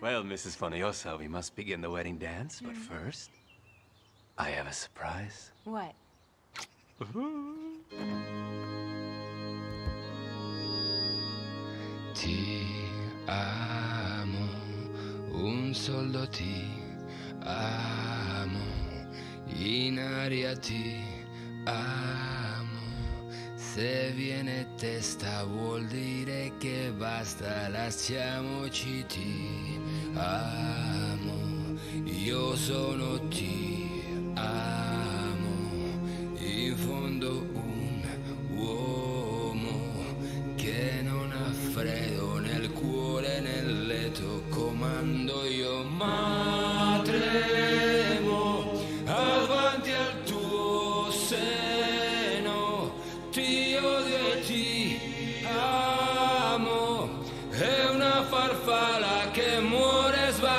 Well, Mrs. Foniosa, we must begin the wedding dance, but first, I have a surprise. What? Ti amo, un soldo ti amo, in aria ti amo, se viene testa vuol dire che basta, lasciamoci ti amo, io sono ti amo, in fondo un uomo che non ha freddo nel cuore, nel letto comando io mai.